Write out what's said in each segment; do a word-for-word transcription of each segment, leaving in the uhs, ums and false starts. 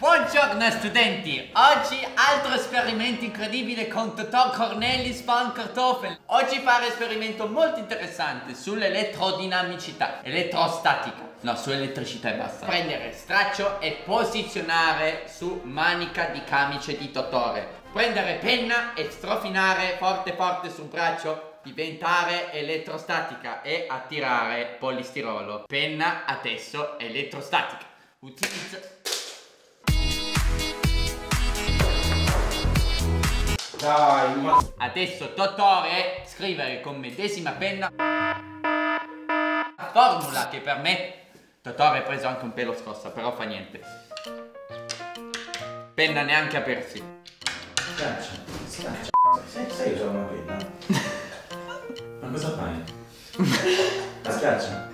Buongiorno studenti, oggi altro esperimento incredibile con Totò Cornelis von Kartoffel. Oggi farò un esperimento molto interessante sull'elettrodinamicità, elettrostatica. No, su elettricità e basta. Prendere straccio e posizionare su manica di camice di Tottore. Prendere penna e strofinare forte forte sul braccio. Diventare elettrostatica e attirare polistirolo. Penna adesso elettrostatica. Utilizza. Dai, ma... Adesso Tottore scrivere con medesima penna formula che permette. Totò ha preso anche un pelo scossa, però fa niente. Penna neanche a persi. Scaccia, scaccia. Sai, sai usare una penna? Ma cosa fai? La scaccia.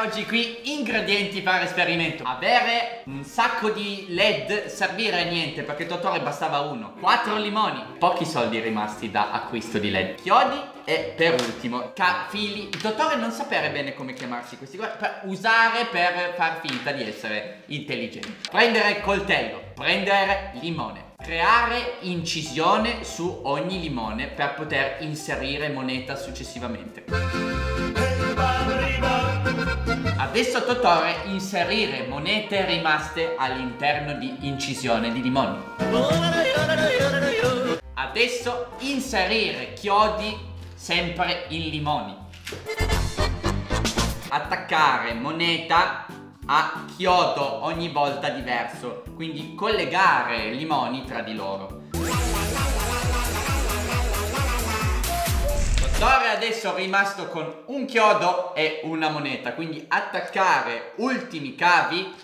Oggi qui ingredienti per esperimento. Avere un sacco di led servire a niente perché Tottore bastava uno. Quattro limoni, pochi soldi rimasti da acquisto di led, chiodi e per ultimo cafili. Tottore non sapere bene come chiamarsi questi qua, per usare per far finta di essere intelligente. Prendere coltello, prendere limone, creare incisione su ogni limone per poter inserire moneta successivamente. Adesso Tottore inserire monete rimaste all'interno di incisione di limoni. Adesso inserire chiodi sempre in limoni. Attaccare moneta a chiodo ogni volta diverso, quindi collegare limoni tra di loro. Tottore adesso è rimasto con un chiodo e una moneta, quindi attaccare ultimi cavi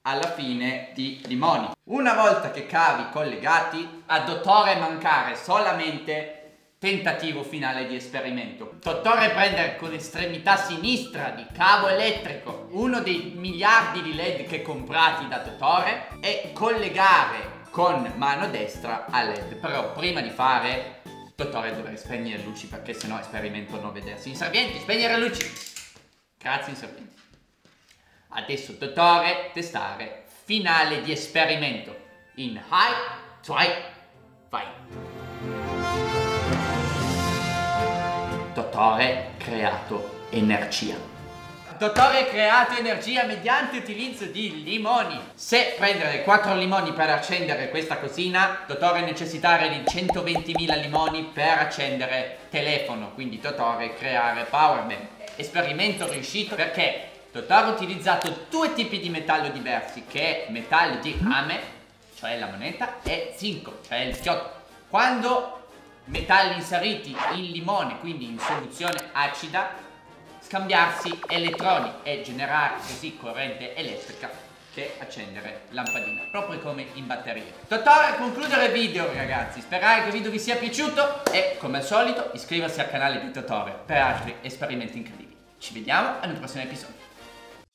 alla fine di limoni. Una volta che cavi collegati, a Tottore mancare solamente tentativo finale di esperimento. Tottore prendere con estremità sinistra di cavo elettrico uno dei miliardi di led che comprati da Tottore e collegare con mano destra a led, però prima di fare... Tottore dovrei spegnere le luci perché sennò esperimento non vedersi. Inservienti, spegnere le luci. Grazie inservienti. Adesso Tottore testare finale di esperimento. In high, try, vai. Tottore creato energia. Tottore creato energia mediante utilizzo di limoni. Se prendere quattro limoni per accendere questa cosina, Tottore necessitare di centoventimila limoni per accendere telefono. Quindi Tottore creare power bank. Esperimento riuscito perché Tottore ha utilizzato due tipi di metallo diversi, che è metallo di rame, cioè la moneta, e zinco, cioè il chiodo. Quando metalli inseriti in limone, quindi in soluzione acida, scambiarsi elettroni e generare così corrente elettrica che accendere lampadina, proprio come in batteria. Tottore, concludere il video ragazzi, sperare che il video vi sia piaciuto e come al solito iscriversi al canale di Tottore per altri esperimenti incredibili. Ci vediamo al prossimo episodio.